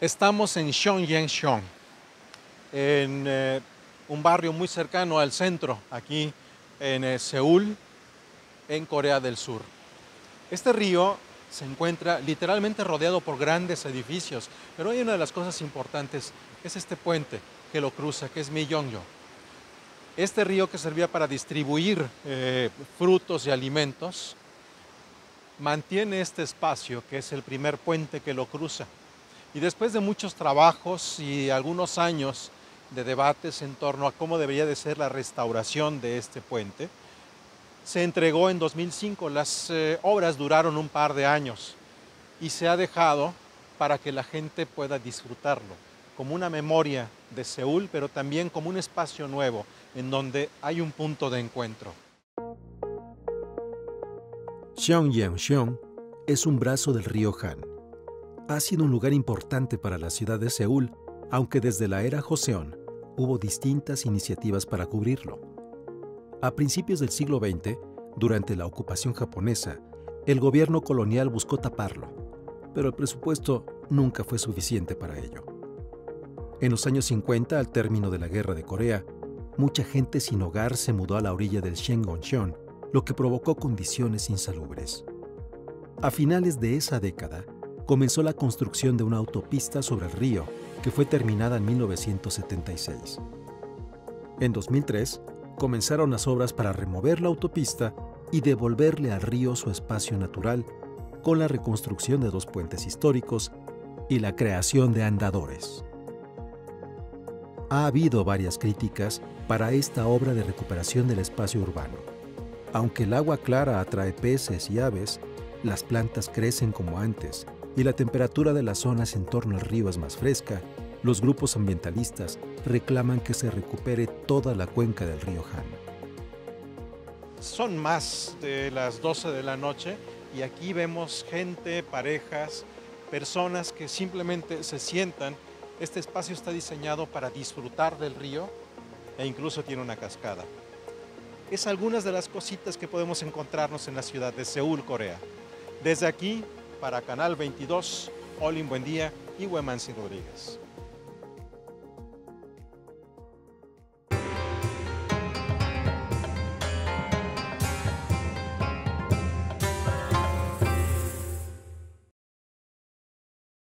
Estamos en Cheonggyecheon, en un barrio muy cercano al centro, aquí en Seúl, en Corea del Sur. Este río se encuentra literalmente rodeado por grandes edificios, pero hay una de las cosas importantes, es este puente que lo cruza, que es Myeongyo. Este río que servía para distribuir frutos y alimentos, mantiene este espacio que es el primer puente que lo cruza. Y después de muchos trabajos y algunos años de debates en torno a cómo debería de ser la restauración de este puente, se entregó en 2005, las obras duraron un par de años y se ha dejado para que la gente pueda disfrutarlo, como una memoria de Seúl, pero también como un espacio nuevo en donde hay un punto de encuentro. Cheonggyecheon es un brazo del río Han. Ha sido un lugar importante para la ciudad de Seúl, aunque desde la era Joseon hubo distintas iniciativas para cubrirlo. A principios del siglo XX, durante la ocupación japonesa, el gobierno colonial buscó taparlo, pero el presupuesto nunca fue suficiente para ello. En los años 50, al término de la Guerra de Corea, mucha gente sin hogar se mudó a la orilla del Cheonggyecheon, lo que provocó condiciones insalubres. A finales de esa década, comenzó la construcción de una autopista sobre el río, que fue terminada en 1976. En 2003, comenzaron las obras para remover la autopista y devolverle al río su espacio natural con la reconstrucción de dos puentes históricos y la creación de andadores. Ha habido varias críticas para esta obra de recuperación del espacio urbano. Aunque el agua clara atrae peces y aves, las plantas crecen como antes y la temperatura de las zonas en torno al río es más fresca, los grupos ambientalistas reclaman que se recupere toda la cuenca del río Han. Son más de las 12 de la noche y aquí vemos gente, parejas, personas que simplemente se sientan. Este espacio está diseñado para disfrutar del río e incluso tiene una cascada. Es algunas de las cositas que podemos encontrarnos en la ciudad de Seúl, Corea. Desde aquí, para Canal 22, Ollin Buendía y Huemanzin Rodríguez.